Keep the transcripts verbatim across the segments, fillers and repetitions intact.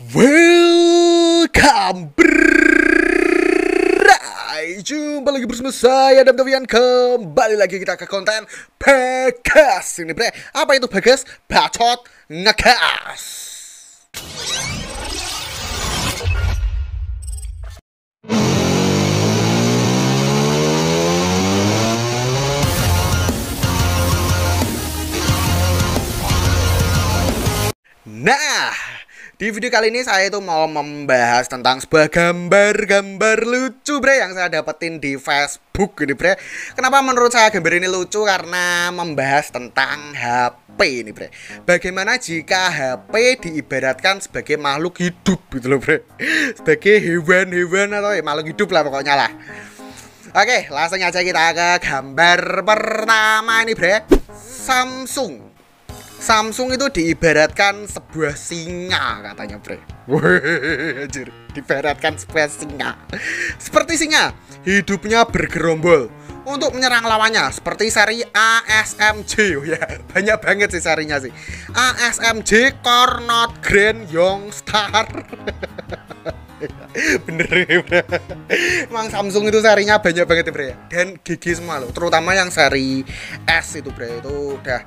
Welcome bray, jumpa lagi bersama saya Adam Devian. Kembali lagi kita ke konten Bagas ini bray. Apa itu Bagas? Bacot ngegas. Nah, di video kali ini saya itu mau membahas tentang sebuah gambar-gambar lucu bre yang saya dapetin di Facebook ini bre. Kenapa menurut saya gambar ini lucu? Karena membahas tentang H P ini bre. Bagaimana jika H P diibaratkan sebagai makhluk hidup gitu loh bre. Sebagai hewan-hewan atau ya, makhluk hidup lah pokoknya lah. Oke, langsung aja kita ke gambar pertama ini bre. Samsung Samsung itu diibaratkan sebuah singa katanya bre. Wih, anjir, diibaratkan sebuah singa. Seperti singa, hidupnya bergerombol untuk menyerang lawannya. Seperti seri A S M J, oh ya, banyak banget sih serinya sih. A S M J, Cornet Grand Youngstar. Bener ya bre. Emang Samsung itu serinya banyak banget ya bre. Dan gigi semua loh, terutama yang seri S itu bre, itu udah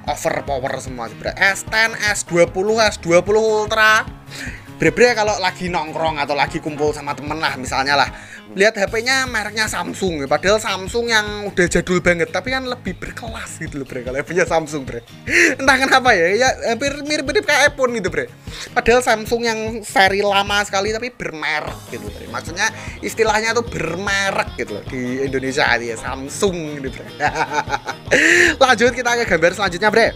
overpower semua bre. S sepuluh, S dua puluh, S dua puluh Ultra bre-bre. Kalau lagi nongkrong atau lagi kumpul sama temen lah misalnya lah, lihat H P-nya mereknya Samsung. Padahal Samsung yang udah jadul banget, tapi kan lebih berkelas gitu loh bre kalau punya Samsung bre. Entah kenapa ya, ya hampir mirip-mirip kayak iPhone gitu bre. Padahal Samsung yang seri lama sekali tapi bermerek gitu bre. Maksudnya istilahnya tuh bermerek gitu loh di Indonesia ya, Samsung gitu bre. Lanjut kita ke gambar selanjutnya bre.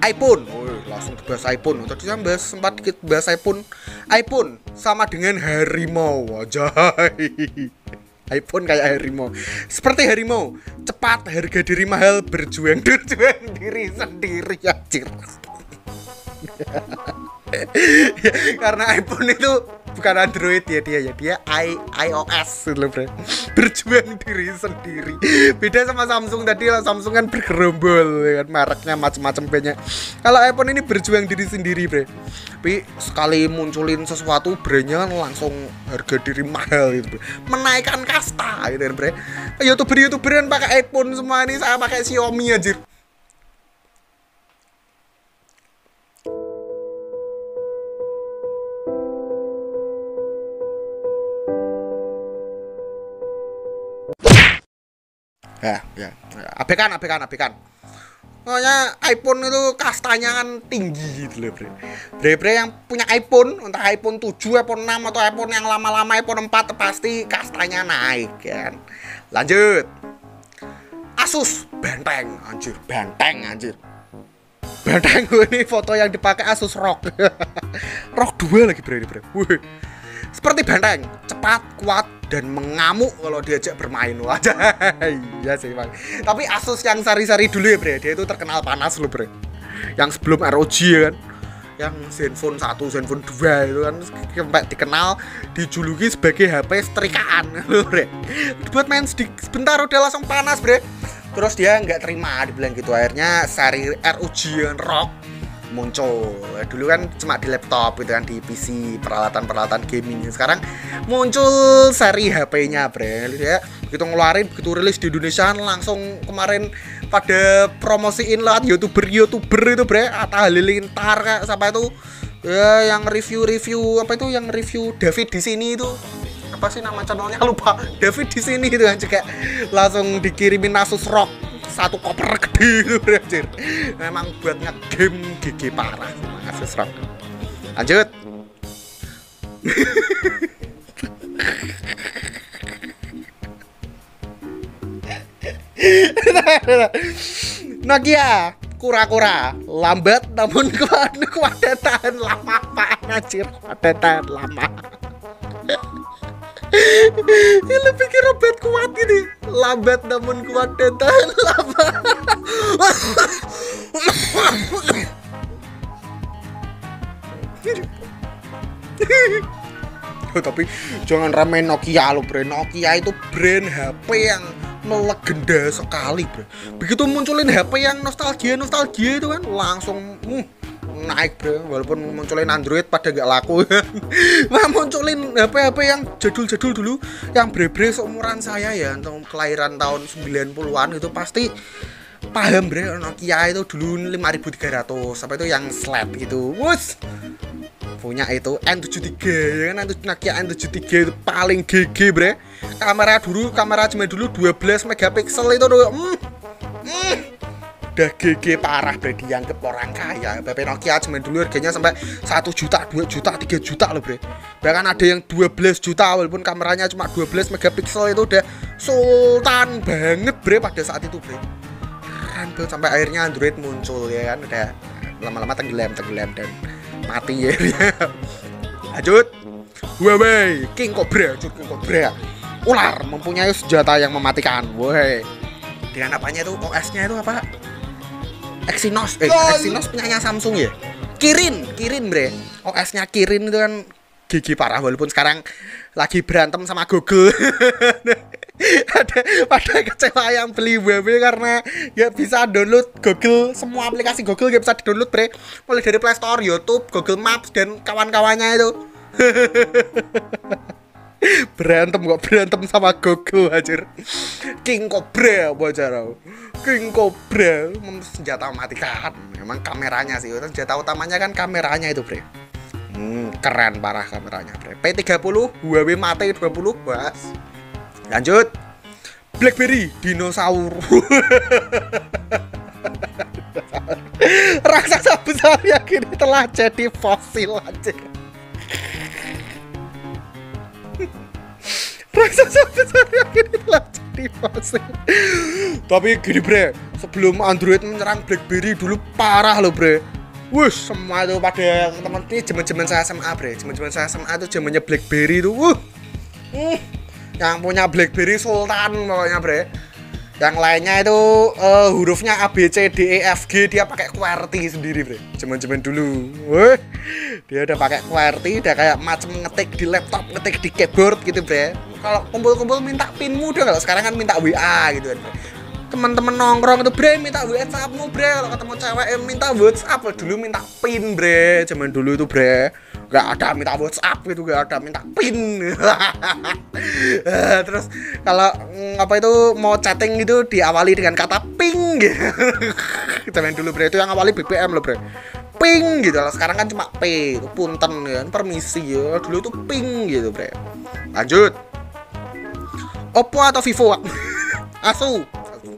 iPhone, oh, langsung ke bahas iPhone. Tadi saya bahas, sempat dikit bahas iPhone. iPhone sama dengan harimau, aja. iPhone kayak harimau. Seperti harimau, cepat, harga diri mahal, berjuang berjuang diri sendiri, anjir. Ya, karena iPhone itu bukan Android ya, dia ya dia I, iOS loh bre. Berjuang diri sendiri. Beda sama Samsung tadi lah, Samsung kan bergerombol kan, mereknya macam-macam banyak. Kalau iPhone ini berjuang diri sendiri bre. Tapi sekali munculin sesuatu brandnya langsung harga diri mahal gitu bre. Menaikkan kasta gitu kan bre. YouTuber-YouTuber yang pakai iPhone semua ini, saya pakai Xiaomi anjir. Ya, ya, abekan, abekan, abekan. Pokoknya iPhone itu kastanya kan tinggi gitu loh bre. Bre-bre yang punya iPhone, entah iPhone tujuh, iPhone enam, atau iPhone yang lama-lama, iPhone empat, pasti kastanya naik kan. Lanjut, Asus, banteng, anjir, banteng, anjir. Banteng, ini foto yang dipakai Asus R O G. R O G dua lagi bre, ini bre. Wih. Seperti banteng, cepat, kuat, dan mengamuk kalau diajak bermain. Wajah, iya sih bang. Tapi Asus yang sari-sari dulu ya bre, dia itu terkenal panas loh bre. Yang sebelum R O G kan, yang ZenFone satu, ZenFone dua itu kan sampai dikenal, dijuluki sebagai H P setrikaan loh bre. Buat main sebentar udah langsung panas bre. Terus dia nggak terima, dibilang gitu. Akhirnya sari R O G kan, R O G muncul. Dulu kan cuma di laptop gitu kan, di P C, peralatan-peralatan gaming. Sekarang muncul seri H P-nya bre ya. Begitu ngeluarin, begitu rilis di Indonesia, langsung kemarin pada promosiin lewat YouTuber-YouTuber itu bre. Atta Halilintar kayak siapa itu ya, yang review-review apa itu, yang review David di sini itu, apa sih nama channelnya lupa, David di sini gitu kan, juga langsung dikirimin Asus R O G satu koper gede itu anjir. Memang buat nge-game gigi parah Asus R O G. Lanjut. Nokia, kura-kura, lambat namun kuat, kuat tahan lama pak anjir, kuat tahan lama. Ini lebih ke robot kuat ini. Lambat namun kuat dan tahan lama. Tapi jangan ramein Nokia lo bre. Nokia itu brand H P yang melegenda sekali bre. Begitu munculin H P yang nostalgia nostalgia itu kan langsung uh, naik bro, walaupun munculin Android pada nggak laku. Nah, munculin H P H P yang jadul-jadul dulu, yang bre-bre seumuran saya ya, atau kelahiran tahun sembilan puluhan itu pasti paham bre. Nokia itu dulu lima ribu tiga ratus apa itu yang sled gitu, wus punya itu N tujuh puluh tiga ya kan, Nokia N tujuh puluh tiga itu paling G G bre. Kamera dulu, kamera cuma dulu dua belas megapiksel itu tuh, mm, mm, udah G G parah bre, dianggap orang kaya. H P Nokia cuma dulu harganya sampai satu juta, dua juta, tiga juta loh bre. Bahkan ada yang dua belas juta walaupun kameranya cuma dua belas megapiksel, itu udah sultan banget bre pada saat itu bre. Keren banget, sampai akhirnya Android muncul ya kan, udah lama-lama tenggelam tenggelam dan mati ya. Lanjut, Huawei King Cobra, King Cobra ular mempunyai senjata yang mematikan. Woi, dengan apanya itu, O S-nya itu apa? Exynos, eh Exynos punyanya Samsung ya. Kirin, Kirin bre. O S-nya Kirin itu kan gigi parah, walaupun sekarang lagi berantem sama Google. Ada pada kecewa yang beli Huawei karena nggak bisa download Google, semua aplikasi Google nggak bisa di download bre, mulai dari Play Store, YouTube, Google Maps dan kawan-kawannya itu. Berantem kok, berantem sama Google anjir. King Cobra bocorau, King Cobra senjata mematikan. Memang kameranya sih, senjata utamanya kan kameranya itu bre. hmm, keren parah kameranya bre. P tiga puluh Huawei mati dua puluh bahas. Lanjut, Blackberry dinosaur. Raksasa besar yang kini telah jadi fosil aja. Raksasa besar yang kini telah jadi fosil. Tapi gini bre, sebelum Android menyerang Blackberry dulu parah loh bre. Wush, semua itu pada teman ini jaman-jaman saya S M A bre, jaman-jaman saya S M A itu jamannya Blackberry tuh. Wuh, hmm. Yang punya Blackberry sultan pokoknya bre. Yang lainnya itu uh, hurufnya A B C D E F G, dia pakai QWERTY sendiri bre. Cuman-cuman dulu, weh, dia udah pakai QWERTY, udah kayak macam ngetik di laptop, ngetik di keyboard gitu bre. Kalau kumpul-kumpul minta pinmu udah, kalau sekarang kan minta W A gitu kan bre. Teman-teman nongkrong itu bre minta WhatsAppmu bre, kalau ketemu cewek eh, minta WhatsApp. Dulu minta pin bre, cuman dulu itu bre. Gak ada minta WhatsApp gitu, gak ada minta pin. Terus kalau apa itu mau chatting gitu diawali dengan kata ping gitu. Zaman dulu bre itu yang awali B B M loh bre, ping gitu. Kalau sekarang kan cuma P, punten ya, permisi ya. Dulu itu ping gitu bre. Lanjut, Oppo atau Vivo? Asus.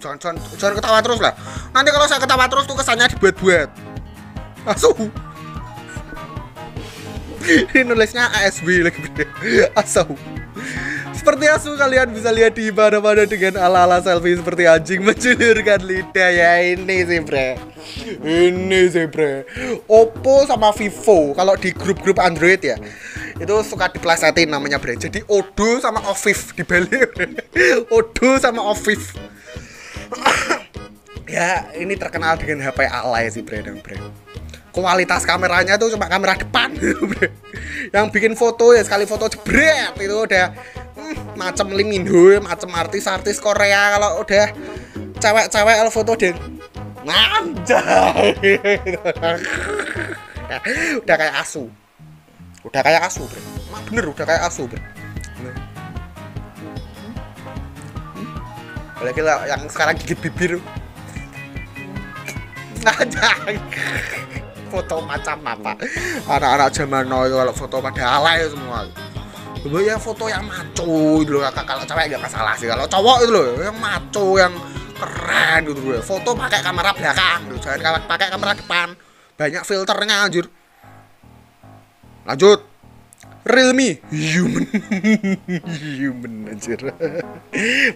Jangan, jangan, jangan ketawa terus lah, nanti kalau saya ketawa terus tuh kesannya dibuat-buat. Asus. Ini nulisnya A S B lagi gede. Asu. Seperti asu kalian bisa lihat di mana-mana dengan ala-ala selfie seperti anjing menjulurkan lidah. Ya ini sih bre, ini sih bre, Oppo sama Vivo kalau di grup-grup Android ya itu suka diplesetin namanya bre. Jadi Odo sama Oviv dibalik bre. Odo sama Oviv. Ya ini terkenal dengan H P alay sih bre, dan bre kualitas kameranya tuh cuma kamera depan gitu bre. Yang bikin foto ya sekali foto jebret itu udah hmm, macam Lim Indo, macam artis-artis Korea. Kalau udah cewek-cewek foto deh nganjay. Udah kayak asu, udah kayak asu bre, bener udah kayak asu bre. Apalagi yang sekarang gigit bibir ngajak. Foto macam apa anak-anak zaman now kalau foto pada alay semua. Dulu yang foto yang maco dulu, kalau cewek gak masalah sih, kalau cowok itu loh yang maco yang keren gitu dulu. Foto pakai kamera belakang dulu, jangan pakai kamera depan, banyak filternya anjir. Lanjut, Realme human. Human anjir.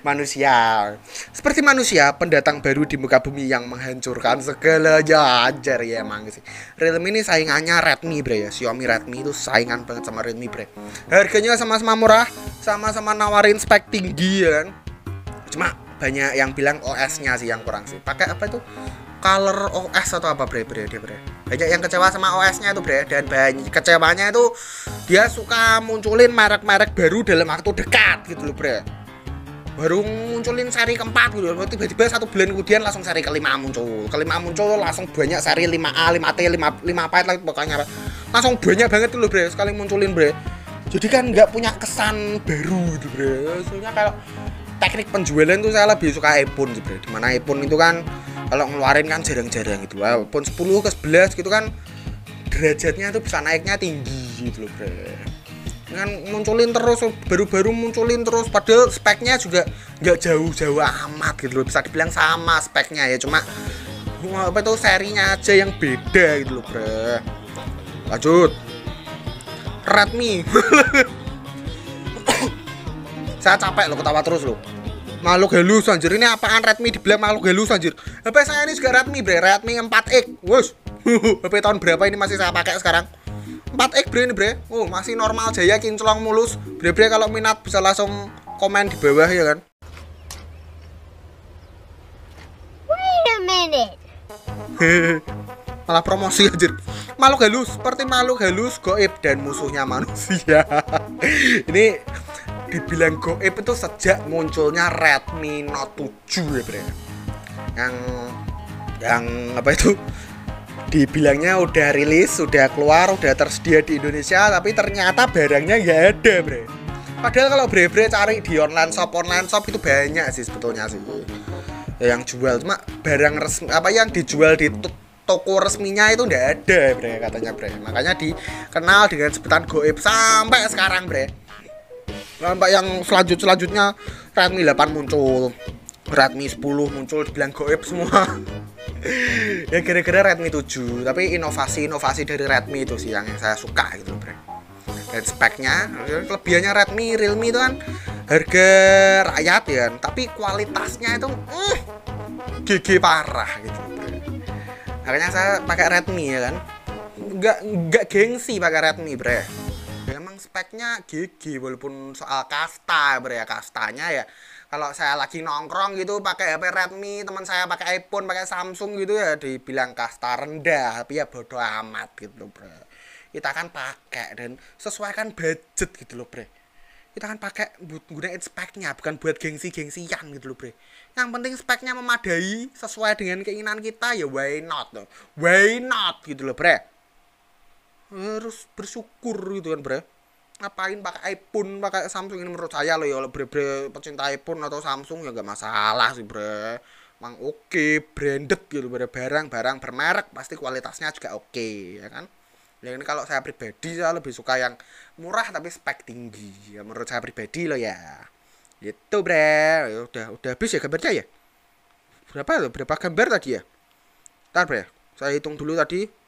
Manusia seperti manusia, pendatang baru di muka bumi yang menghancurkan segalanya ajar ya emang sih. Realme ini saingannya Redmi bre ya, Xiaomi Redmi itu saingan banget sama Realme bre. Harganya sama-sama murah, sama-sama nawarin spek tinggi ya kan. Cuma banyak yang bilang O S-nya sih yang kurang sih. Pakai apa itu? ColorOS atau apa bre bre dia bre. Banyak yang kecewa sama O S-nya itu bre, dan banyak kecewanya itu dia suka munculin merek-merek baru dalam waktu dekat gitu loh bre. baru munculin seri keempat gitu, tiba-tiba satu bulan kemudian langsung seri kelima muncul, kelima muncul langsung banyak seri lima A, lima T, lima, lima apa itu pokoknya langsung banyak banget tuh bre, sekali munculin bre, jadi kan nggak punya kesan baru gitu bre. Soalnya kalau teknik penjualan tuh saya lebih suka iPhone sih bre, dimana iPhone itu kan kalau ngeluarin kan jarang-jarang gitu, iPhone sepuluh ke sebelas gitu kan derajatnya tuh bisa naiknya tinggi gitu loh bre, kan munculin terus, baru-baru munculin terus, padahal speknya juga nggak jauh-jauh amat gitu loh, bisa dibilang sama speknya ya, cuma apa itu serinya aja yang beda gitu loh bre. Lanjut Redmi. Saya capek loh ketawa terus loh, makhluk halus anjir, ini apaan Redmi dibilang makhluk halus anjir. H P saya ini juga Redmi bre, Redmi empat X wush. H P tahun berapa ini masih saya pakai sekarang, empat X bre ini bre, oh masih normal jaya kinclong mulus bre bre. Kalau minat bisa langsung komen di bawah ya kan. Wait a minute. Malah promosi anjir. Makhluk halus seperti makhluk halus goib dan musuhnya manusia. Ini dibilang goib itu sejak munculnya Redmi Note tujuh ya bre, yang yang apa itu dibilangnya udah rilis, udah keluar, udah tersedia di Indonesia, tapi ternyata barangnya nggak ada bre. Padahal kalau bre-bre cari di online shop, online shop itu banyak sih sebetulnya sih yang jual, cuma barang resmi apa yang dijual di toko resminya itu nggak ada bre katanya bre. Makanya dikenal dengan sebutan goib sampai sekarang bre. Sampai yang selanjut selanjutnya Redmi delapan muncul, Redmi sepuluh muncul, dibilang goib semua. Ya gara-gara Redmi tujuh, tapi inovasi-inovasi dari Redmi itu sih yang saya suka gitu bre. Dan speknya, kelebihannya Redmi, Realme itu kan harga rakyat ya, tapi kualitasnya itu uh, gigi parah gitu bre. Makanya saya pakai Redmi ya kan, nggak nggak gengsi pakai Redmi bre. Memang speknya gigi, walaupun soal kasta bre, kastanya ya. Kalau saya lagi nongkrong gitu pakai H P Redmi, teman saya pakai iPhone, pakai Samsung gitu ya dibilang kasta rendah, tapi ya bodoh amat gitu bre. Kita kan pakai dan sesuaikan budget gitu loh bre. Kita kan pakai buat gunain speknya, bukan buat gengsi-gengsian gitu loh bre. Yang penting speknya memadai sesuai dengan keinginan kita ya, why not loh. Why not gitu loh bre. Harus bersyukur gitu kan bre. Ngapain pakai iPhone, pakai Samsung? Ini menurut saya loh ya, oleh bre-bre pecinta iPhone atau Samsung ya gak masalah sih bre, emang oke okay, branded gitu bre, barang-barang bermerek pasti kualitasnya juga oke okay, ya kan. Ya ini kalau saya pribadi saya lebih suka yang murah tapi spek tinggi ya, menurut saya pribadi loh ya gitu bre. Ya, udah udah habis ya gambarnya ya, berapa loh, berapa gambar tadi ya, ntar bre saya hitung dulu tadi.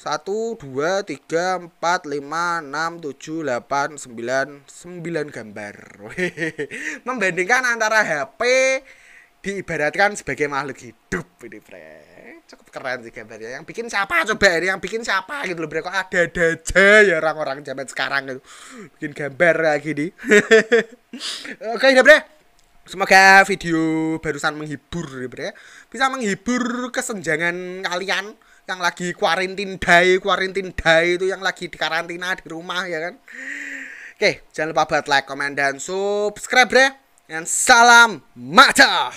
Satu, dua, tiga, empat, lima, enam, tujuh, delapan, sembilan, sembilan gambar. Membandingkan antara H P diibaratkan sebagai makhluk hidup ini bre. Cukup keren sih gambarnya. Yang bikin siapa coba ini? Yang bikin siapa gitu loh bre. Kok ada-ada aja ya orang-orang zaman sekarang gitu, bikin gambar kayak gini. Oke ya bre, semoga video barusan menghibur ya bre, bisa menghibur kesenjangan kalian yang lagi quarantine day, quarantine day itu yang lagi di karantina di rumah ya kan. Oke, jangan lupa buat like, comment, dan subscribe bre. Dan salam mata.